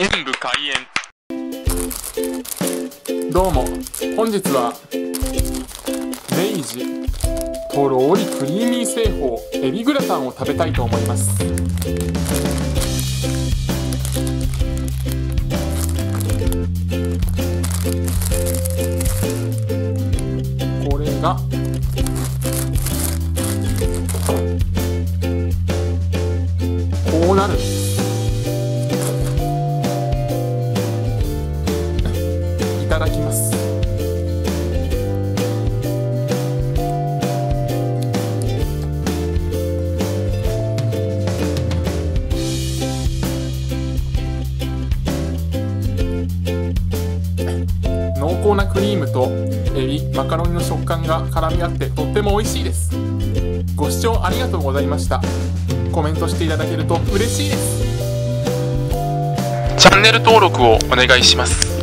演武開演。どうも、本日は明治とろりクリーミー製法エビグラタンを食べたいと思います。これがこうなる。いただきます。濃厚なクリームとエビ、マカロニの食感が絡み合ってとっても美味しいです。ご視聴ありがとうございました。コメントしていただけると嬉しいです。チャンネル登録をお願いします。